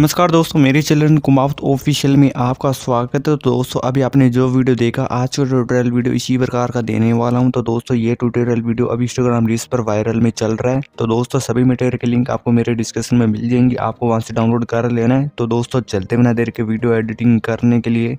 नमस्कार दोस्तों, मेरे चैनल कुमावत ऑफिशियल में आपका स्वागत है। तो दोस्तों अभी आपने जो वीडियो देखा, आज का ट्यूटोरियल वीडियो इसी प्रकार का देने वाला हूं। तो दोस्तों ये ट्यूटोरियल वीडियो अभी इंस्टाग्राम रील्स पर वायरल में चल रहा है। तो दोस्तों सभी मटेरियल के लिंक आपको मेरे डिस्क्रिप्शन में मिल जाएंगी, आपको वहाँ से डाउनलोड कर लेना है। तो दोस्तों चलते बिना देर के वीडियो एडिटिंग करने के लिए।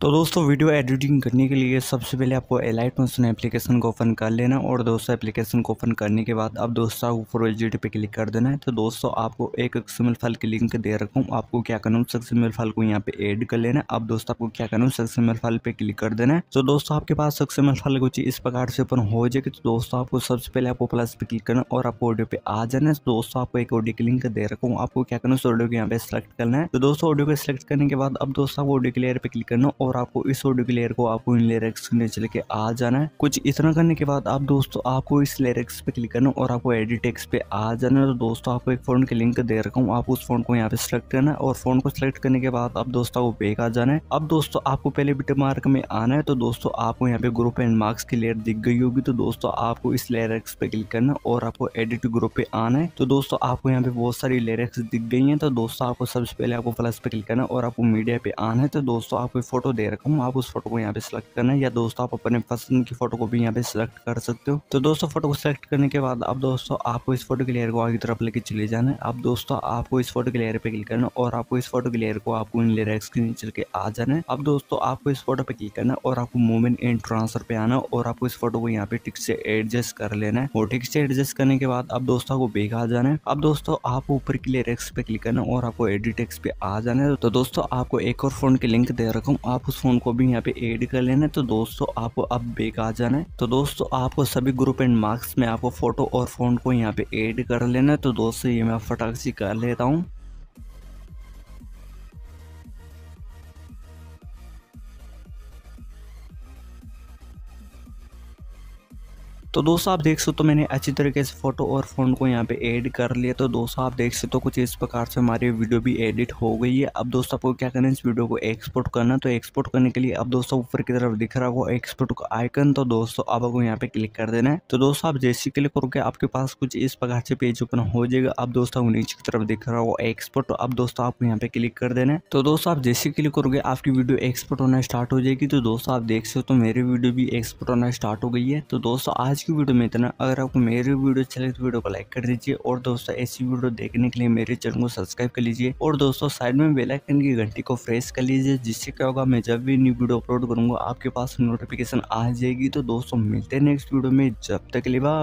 तो दोस्तों वीडियो एडिटिंग करने के लिए सबसे पहले आपको अलाइट मोशन एप्लीकेशन को ओपन कर लेना, और दोस्तों एप्लीकेशन को ओपन करने के बाद अब दोस्तों ऊपर एलजीडी पे क्लिक कर देना है। तो दोस्तों आपको एक XML फाइल की लिंक दे रखा हूँ, आपको क्या करना है उस XML फाइल को यहाँ पे ऐड कर लेना। अब दोस्तों आपको क्या करना है उस XML फाइल पे क्लिक कर देना है। तो दोस्तों आपके पास XML फाइल कुछ इस प्रकार से ओपन हो जाएगी। तो दोस्तों आपको सबसे पहले आपको प्लस पे क्लिक करना और आपको ऑडियो पे आ जाना है। तो दोस्तों आपको एक ऑडियो की लिंक दे रखा हूँ, आपको क्या करना है उस ऑडियो को यहाँ पे सिलेक्ट करना है। तो दोस्तों ऑडियो को सिलेक्ट करने के बाद अब दोस्तों आपको ऑडियो क्लियर पे क्लिक करना, और आपको इस ऑडियो के लेयर को आपको इन लिरिक्स में चल के आ जाना है। कुछ इतना करने के बाद आप दोस्तों आपको इस लिरिक्स पे क्लिक करना और आपको एडिट टेक्स्ट पे आ जाना है। तो दोस्तों आपको एक फॉन्ट की लिंक दे रखा हूँ, आपको उस फॉन्ट को यहाँ पे सिलेक्ट करना है, और फॉन्ट को सिलेक्ट करने के बाद अब दोस्तों आपको बैक आ जाना है। अब दोस्तों आपको पहले बिट मार्क में आना है। तो दोस्तों आपको यहाँ पे ग्रुप एंड मार्क्स की लेयर दिख गई होगी। तो दोस्तों आपको इस लिरिक्स पे क्लिक करना और आपको एडिट ग्रुप पे आना है। तो दोस्तों आपको यहाँ पे बहुत सारी लिरिक्स दिख गई है। तो दोस्तों आपको सबसे पहले आपको प्लस पे क्लिक करना और आपको मीडिया पे आना है। तो दोस्तों आपको फोटो दे रखा हूँ, आप उस फोटो को यहाँ पे सिलेक्ट करना है, या दोस्तों आप अपने पसंद की फोटो को भी यहाँ पे सिलेक्ट कर सकते हो। तो दोस्तों फोटो को सिलेक्ट करने के बाद अब दोस्तों आपको इस फोटो के लेयर को आगे तरफ लेके चले जाना है। अब दोस्तों आपको इस फोटो के लेयर पे क्लिक करना और आपको इस फोटो के लेयर को आपको इन लिरिक्स के नीचे के आ जाना है। अब दोस्तों आपको इस फोटो पे क्लिक करना और आपको मूवमेंट एंड ट्रांसफर पे आना, और आपको इस फोटो को यहाँ पे ठीक से एडजस्ट कर लेना है। और ठीक से एडजस्ट करने के बाद अब दोस्तों आपको बैक आ जाना है। अब दोस्तों आपको ऊपर के लिरिक्स पे क्लिक करना और आपको एडिट टेक्स्ट पे आ जाना है। तो दोस्तों आपको एक और फोन की लिंक दे रखा हूँ, आप उस फोन को भी यहाँ पे ऐड कर लेना है। तो दोस्तों आपको अब बैक आ जाना है। तो दोस्तों आपको सभी ग्रुप एंड मार्क्स में आपको फोटो और फोन को यहाँ पे ऐड कर लेना है। तो दोस्तों ये मैं फटाक से कर लेता हूँ। तो दोस्तों आप देख सकते हो तो मैंने अच्छी तरीके से फोटो और फोन को यहाँ पे ऐड कर लिया। तो दोस्तों आप देख सकते हो तो कुछ इस प्रकार से हमारी वीडियो भी एडिट हो गई है। अब दोस्तों आपको क्या करना है, इस वीडियो को एक्सपोर्ट करना। तो एक्सपोर्ट करने के लिए अब दोस्तों ऊपर की तरफ दिख रहा होगा एक्सपोर्ट का आइकन। तो दोस्तों आपको यहाँ पे क्लिक कर देना है। तो दोस्तों आप जैसे क्लिक करोगे आपके पास कुछ इस प्रकार से पेज ओपन हो जाएगा। अब दोस्तों नीचे की तरफ दिख रहा होगा एक्सपोर्ट, अब दोस्तों आपको यहाँ पे क्लिक कर देना है। तो दोस्तों आप जैसे क्लिक करोगे आपकी वीडियो एक्सपोर्ट होना स्टार्ट हो जाएगी। तो दोस्तों आप देख सकते हो तो मेरी वीडियो भी एक्सपोर्ट होना स्टार्ट हो गई है। तो दोस्तों आज की वीडियो में इतना। अगर आपको मेरी वीडियो अच्छी लगे तो वीडियो को लाइक कर दीजिए, और दोस्तों ऐसी वीडियो देखने के लिए मेरे चैनल को सब्सक्राइब कर लीजिए, और दोस्तों साइड में बेल आइकन की घंटी को प्रेस कर लीजिए, जिससे क्या होगा मैं जब भी न्यू वीडियो अपलोड करूंगा आपके पास नोटिफिकेशन आ जाएगी। तो दोस्तों मिलते हैं नेक्स्ट वीडियो में, जब तक के लिए बाय।